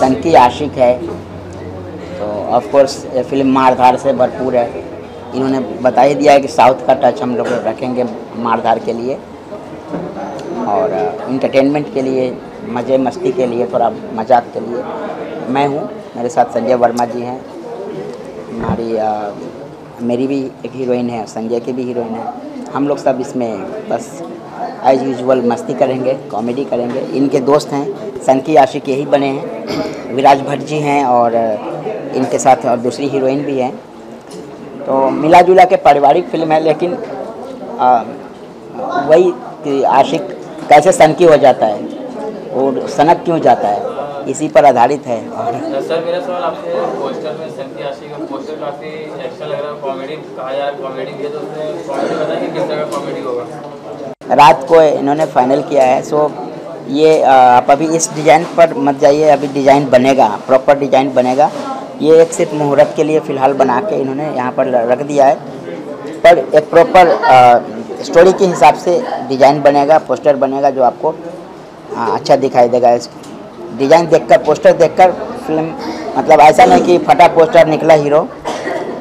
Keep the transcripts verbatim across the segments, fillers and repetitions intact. सनकी आशिक है, तो ऑफकोर्स फिल्म मारधार से भरपूर है। इन्होंने बता ही दिया है कि साउथ का टच हम लोग रखेंगे मारधार के लिए और इंटरटेनमेंट के लिए, मज़े मस्ती के लिए, थोड़ा मजाक के लिए मैं हूँ। मेरे साथ संजय वर्मा जी हैं, हमारी मेरी भी एक हीरोइन है, संजय की भी हीरोइन है। हम लोग सब इसमें बस एज यूजुअल मस्ती करेंगे, कॉमेडी करेंगे। इनके दोस्त हैं सनकी आशिक, यही बने हैं, विराज भट्ट जी हैं और इनके साथ और दूसरी हीरोइन भी हैं। तो मिला जुला के पारिवारिक फिल्म है, लेकिन आ, वही कि आशिक कैसे सनकी हो जाता है और सनक क्यों जाता है, इसी पर आधारित है। सर मेरा सवाल आपसे, पोस्टर में सनकी आशिक का पोस्टर काफी एक्शन लग रहा है, कॉमेडी कहा यार, कॉमेडी है तो उसमें कॉमेडी पता है कि किस तरह कॉमेडी होगा। रात को इन्होंने फाइनल किया है, सो ये आप अभी इस डिज़ाइन पर मत जाइए, अभी डिज़ाइन बनेगा, प्रॉपर डिज़ाइन बनेगा। ये एक सिर्फ मुहूर्त के लिए फ़िलहाल बना के इन्होंने यहाँ पर रख दिया है, पर एक प्रॉपर स्टोरी के हिसाब से डिज़ाइन बनेगा, पोस्टर बनेगा जो आपको अच्छा दिखाई देगा। डिज़ाइन देखकर, पोस्टर देखकर फिल्म, मतलब ऐसा नहीं कि फटा पोस्टर निकला हीरो,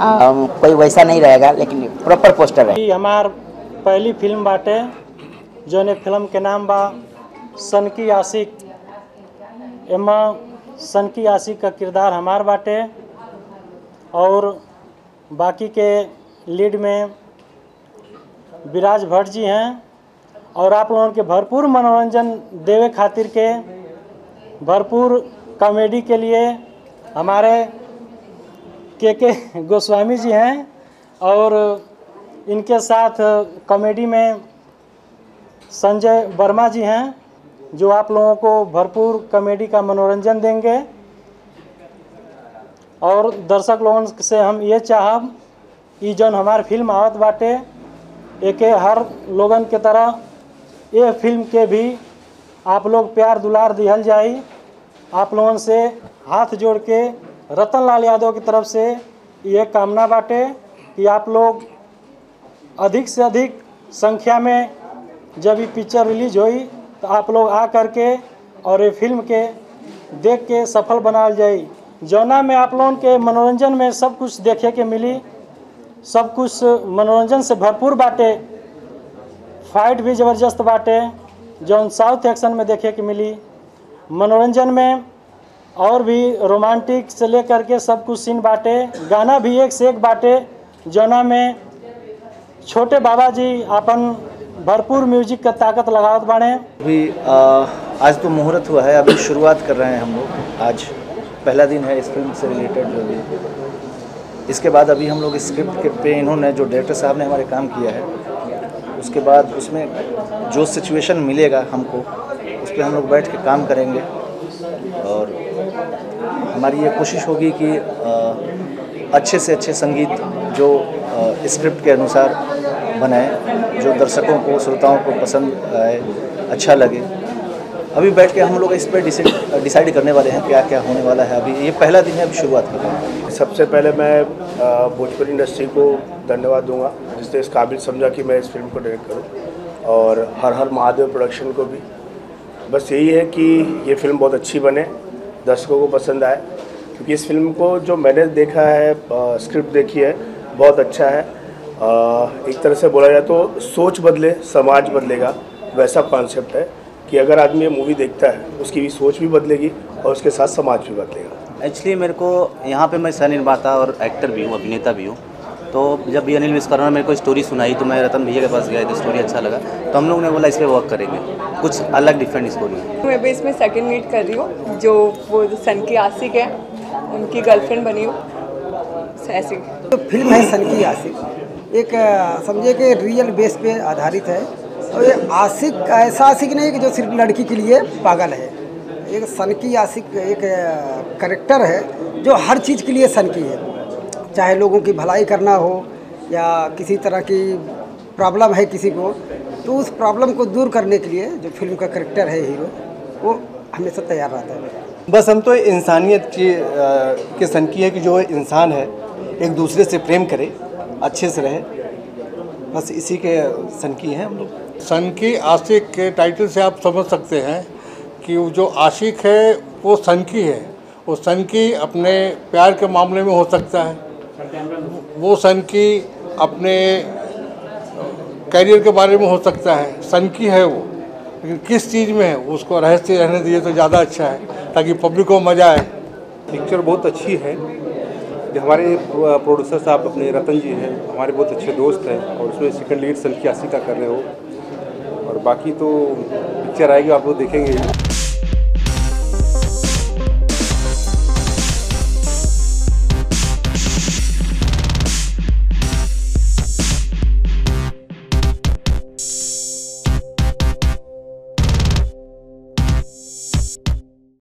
आ, कोई वैसा नहीं रहेगा, लेकिन प्रॉपर पोस्टर है। हमार पहली फिल्म बाटे जोने फिल्म के नाम बा सनकी आशिक। एमा सनकी आशिक का किरदार हमार बाटे और बाकी के लीड में विराज भट्ट जी हैं। और आप लोगों के भरपूर मनोरंजन देवे खातिर के, भरपूर कॉमेडी के लिए हमारे के के गोस्वामी जी हैं और इनके साथ कॉमेडी में संजय वर्मा जी हैं जो आप लोगों को भरपूर कॉमेडी का मनोरंजन देंगे। और दर्शक लोगों से हम ये चाहब कि जौन हमार फिल्म आवत बाटे एक हर लोगन के तरह ये फिल्म के भी आप लोग प्यार दुलार दिहल जाए। आप लोगों से हाथ जोड़ के रतन लाल यादव की तरफ से ये कामना बाटे कि आप लोग अधिक से अधिक संख्या में जब ये पिक्चर रिलीज हुई तो आप लोग आ कर के और ये फिल्म के देख के सफल बनाल जाए। जौना में आप लोगों के मनोरंजन में सब कुछ देखे के मिली, सब कुछ मनोरंजन से भरपूर बाटे, फाइट भी ज़बरदस्त बाटे जो साउथ एक्शन में देखे के मिली। मनोरंजन में और भी रोमांटिक से लेकर के सब कुछ सीन बाटे, गाना भी एक से एक बाटे जोना में छोटे बाबा जी अपन भरपूर म्यूजिक का ताकत लगावत बाड़े। अभी आज तो मुहूर्त हुआ है, अभी शुरुआत कर रहे हैं हम लोग, आज पहला दिन है इस फिल्म से रिलेटेड। जो भी इसके बाद अभी हम लोग स्क्रिप्ट के पे इन्होंने जो डायरेक्टर साहब ने हमारे काम किया है उसके बाद उसमें जो सिचुएशन मिलेगा हमको उस पर हम लोग बैठ के काम करेंगे। और हमारी ये कोशिश होगी कि अच्छे से अच्छे संगीत जो स्क्रिप्ट के अनुसार बनाए, जो दर्शकों को, श्रोताओं को पसंद आए, अच्छा लगे। अभी बैठ के हम लोग इस पर डिसाइड डिसाइड करने वाले हैं क्या क्या होने वाला है। अभी ये पहला दिन है, अभी शुरुआत कर रहे हैं। सबसे पहले मैं भोजपुरी इंडस्ट्री को धन्यवाद दूंगा जिसने इस काबिल समझा कि मैं इस फिल्म को डायरेक्ट करूं, और हर हर महादेव प्रोडक्शन को भी। बस यही है कि ये फिल्म बहुत अच्छी बने, दर्शकों को पसंद आए, क्योंकि इस फिल्म को जो मैंने देखा है, स्क्रिप्ट देखी है, बहुत अच्छा है। एक तरह से बोला जाए तो सोच बदले समाज बदलेगा, वैसा कॉन्सेप्ट है कि अगर आदमी ये मूवी देखता है उसकी भी सोच भी बदलेगी और उसके साथ समाज भी बदलेगा। एक्चुअली मेरे को यहाँ पे मैं सहनिर्माता और एक्टर भी हूँ, अभिनेता भी हूँ। तो जब भी अनिल मिश्रा ने मेरे को स्टोरी सुनाई तो मैं रतन भैया के पास गया, तो स्टोरी अच्छा लगा तो हम लोग ने बोला इस पर वर्क करेंगे, कुछ अलग डिफरेंट स्टोरी। मैं भी इसमें सेकेंड मीट कर रही हूँ, जो वो सनकी आशिक है उनकी गर्लफ्रेंड बनी हूँ। तो फिल्म है सनकी आशिक, एक समझे कि रियल बेस पे आधारित है। और ये आशिक ऐसा आशिक नहीं कि जो सिर्फ लड़की के लिए पागल है, एक सनकी आशिक एक करेक्टर है जो हर चीज़ के लिए सनकी है, चाहे लोगों की भलाई करना हो या किसी तरह की प्रॉब्लम है किसी को, तो उस प्रॉब्लम को दूर करने के लिए जो फिल्म का करेक्टर है हीरो, वो हमेशा तैयार रहता है। बस हम तो इंसानियत की के सनकी है कि जो इंसान है एक दूसरे से प्रेम करे, अच्छे से रहे, बस इसी के सनकी हैं हम लोग। सनकी आशिक के टाइटल से आप समझ सकते हैं कि वो जो आशिक है वो सनकी है वो सनकी अपने प्यार के मामले में हो सकता है, वो सनकी अपने करियर के बारे में हो सकता है, सनकी है वो, लेकिन किस चीज़ में है उसको रहस्य रहने दिए तो ज़्यादा अच्छा है ताकि पब्लिक को मज़ा आए। पिक्चर बहुत अच्छी है। हमारे प्रोड्यूसर साहब अपने रतन जी हैं, हमारे बहुत अच्छे दोस्त हैं, और उसमें सेकंड लीड संजय आशिक का कर रहे हो, और बाकी तो पिक्चर आएगी आप लोग देखेंगे।